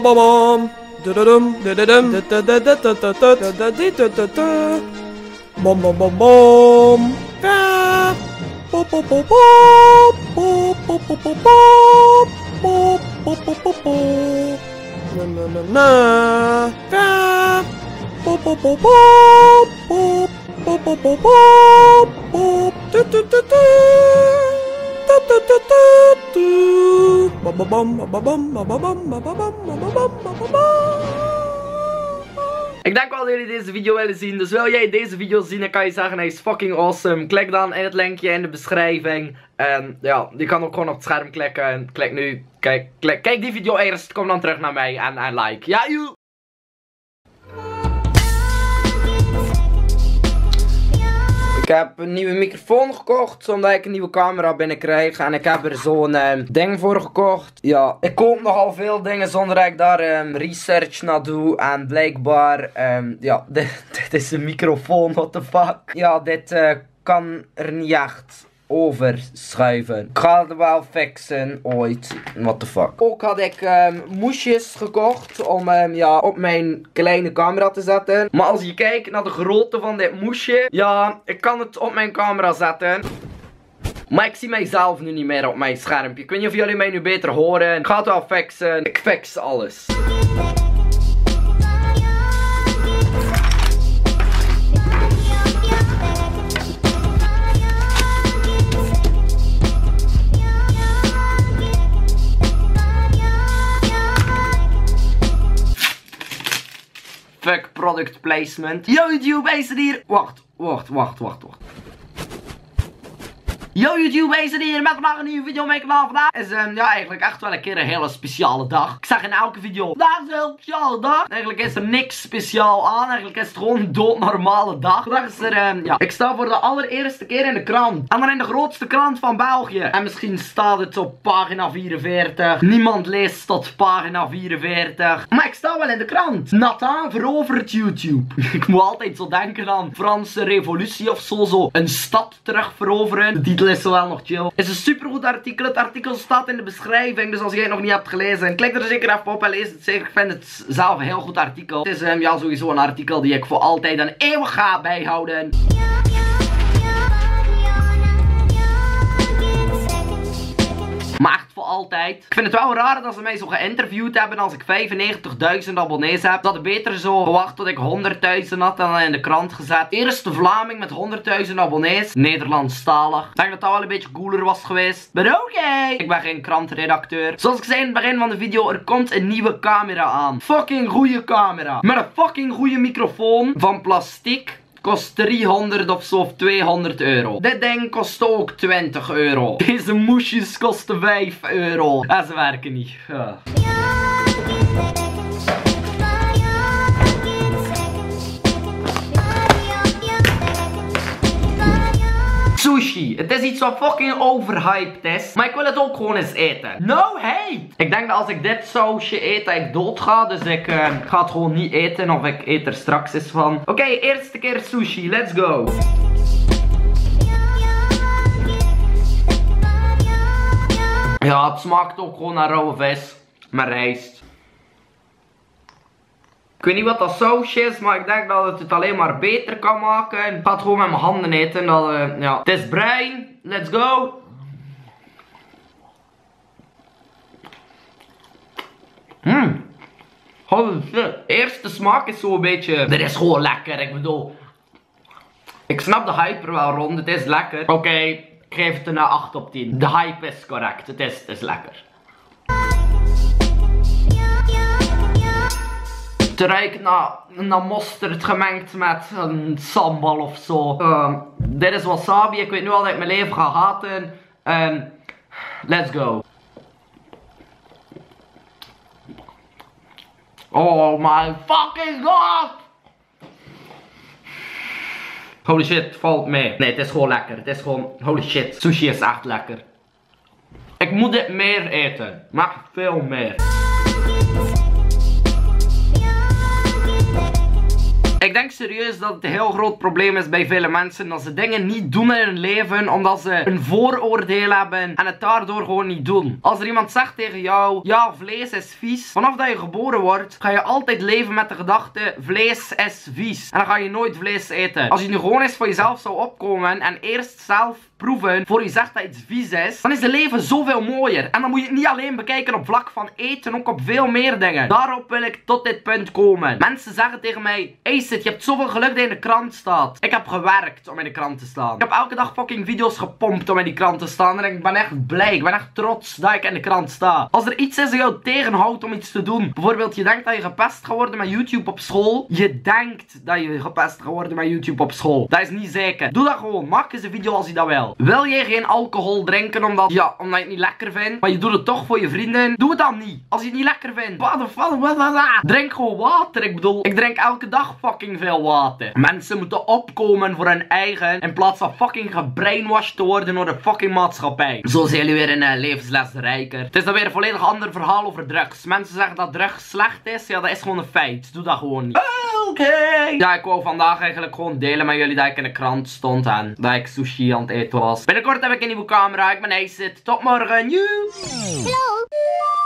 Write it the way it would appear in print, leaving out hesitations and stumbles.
Bababam. Dudum, dudum, bom bom bom bom. Pop pop pop pop pop pop pop pop pop pop pop. Na na na na. Pop pop pop pop pop pop pop pop. Tu tu tu tu. Tu tu tu tu. Bom bom bom bom bom bom. Ik denk wel dat jullie deze video willen zien, dus wil jij deze video zien, dan kan je zeggen hij is fucking awesome. Klik dan in het linkje in de beschrijving. En ja, je kan ook gewoon op het scherm klikken. En klik nu, kijk die video eerst, kom dan terug naar mij en like. Ja, joe! Ik heb een nieuwe microfoon gekocht, zodat ik een nieuwe camera binnenkrijg. En ik heb er zo'n ding voor gekocht. Ja, ik koop nogal veel dingen zonder dat ik daar research naar doe. En blijkbaar, ja, dit is een microfoon, what the fuck. Ja, dit kan er niet echt over schuiven. Ik ga het wel fixen, ooit. What the fuck. Ook had ik moesjes gekocht om ja, op mijn kleine camera te zetten. Maar als je kijkt naar de grootte van dit moesje, ja, ik kan het op mijn camera zetten. Maar ik zie mijzelf nu niet meer op mijn schermpje. Ik weet niet of jullie mij nu beter horen. Ik ga het wel fixen. Ik fix alles. Fuck product placement. Yo YouTube, Acid hier. Wacht. Yo YouTube, Acid hier met vandaag een nieuwe video op mijn kanaal. Vandaag is ja, eigenlijk echt wel een keer een hele speciale dag. Ik zeg in elke video, vandaag is een heel speciale dag. Eigenlijk is er niks speciaal aan. Eigenlijk is het gewoon een doodnormale dag. Vandaag is er, ja, ik sta voor de allereerste keer in de krant. En dan in de grootste krant van België. En misschien staat het op pagina 44. Niemand leest tot pagina 44. Maar ik sta wel in de krant. Nathan verovert YouTube. Ik moet altijd zo denken aan Franse revolutie of zo. Een stad terug veroveren. Die is wel nog chill. Het is een supergoed artikel. Het artikel staat in de beschrijving. Dus als jij het nog niet hebt gelezen, klik er zeker even op en lees het zeker. Ik vind het zelf een heel goed artikel. Het is ja, sowieso een artikel die ik voor altijd en eeuwig ga bijhouden. Maar echt voor altijd. Ik vind het wel raar dat ze mij zo geïnterviewd hebben als ik 95.000 abonnees heb. Dat had beter zo gewacht tot ik 100.000 had en dan in de krant gezet. Eerste Vlaming met 100.000 abonnees. Nederlandstalig. Ik denk dat dat wel een beetje cooler was geweest. Maar oké. Ik ben geen krantredacteur. Zoals ik zei in het begin van de video, er komt een nieuwe camera aan. Fucking goede camera. Met een fucking goede microfoon van plastiek. Kost 300 of zo, of 200 euro. Dit ding kost ook 20 euro. Deze moesjes kosten 5 euro. En ze werken niet. Ja. Sushi. Het is iets wat fucking overhyped is. Maar ik wil het ook gewoon eens eten. No hate. Ik denk dat als ik dit sausje eet, dat ik dood ga. Dus ik ga het gewoon niet eten. Of ik eet er straks eens van. Oké, eerste keer sushi. Let's go. Ja, het smaakt ook gewoon naar rauwe vis. Maar rijst. Ik weet niet wat dat sausje is, maar ik denk dat het alleen maar beter kan maken. Ik ga het gewoon met mijn handen eten. Dat, ja. Het is bruin. Let's go. Holy shit. Eerste smaak is zo een beetje... Dit is gewoon lekker, ik bedoel. Ik snap de hype er wel rond. Het is lekker. Oké, ik geef het een 8 op 10. De hype is correct. Het is lekker. Het ruikt naar mosterd gemengd met een sambal of zo. Dit is wasabi. Ik weet nu al dat ik mijn leven ga haten. Let's go. Oh my fucking god! Holy shit, valt mee. Nee, het is gewoon lekker. Het is gewoon... Holy shit, sushi is echt lekker. Ik moet dit meer eten. Maar veel meer. Ik denk serieus dat het een heel groot probleem is bij vele mensen. Dat ze dingen niet doen in hun leven omdat ze een vooroordeel hebben en het daardoor gewoon niet doen. Als er iemand zegt tegen jou, ja, vlees is vies. Vanaf dat je geboren wordt, ga je altijd leven met de gedachte, vlees is vies. En dan ga je nooit vlees eten. Als je nu gewoon eens voor jezelf zou opkomen en eerst zelf proeven voor je zegt dat iets vies is, dan is het leven zoveel mooier. En dan moet je het niet alleen bekijken op vlak van eten, ook op veel meer dingen. Daarop wil ik tot dit punt komen. Mensen zeggen tegen mij, Acid, je hebt zoveel geluk dat je in de krant staat. Ik heb gewerkt om in de krant te staan. Ik heb elke dag fucking video's gepompt om in die krant te staan. En ik ben echt blij, ik ben echt trots dat ik in de krant sta. Als er iets is dat jou tegenhoudt om iets te doen, bijvoorbeeld je denkt dat je gepest gaat worden met YouTube op school. Je denkt dat je gepest gaat worden met YouTube op school. Dat is niet zeker. Doe dat gewoon, maak eens een video als je dat wil. Wil jij geen alcohol drinken omdat je het niet lekker vindt, maar je doet het toch voor je vrienden? Doe het dan niet, als je het niet lekker vindt. Drink gewoon water, ik bedoel, ik drink elke dag fucking veel water. Mensen moeten opkomen voor hun eigen, in plaats van fucking gebrainwashed te worden door de fucking maatschappij. Zo zijn jullie weer een levensles rijker. Het is dan weer een volledig ander verhaal over drugs. Mensen zeggen dat drugs slecht is, ja dat is gewoon een feit. Doe dat gewoon niet. Okay. Ja, ik wou vandaag eigenlijk gewoon delen met jullie dat ik in de krant stond en dat ik sushi aan het eten was. Binnenkort heb ik een nieuwe camera. Ik ben Acid. Tot morgen. Joe. Hallo.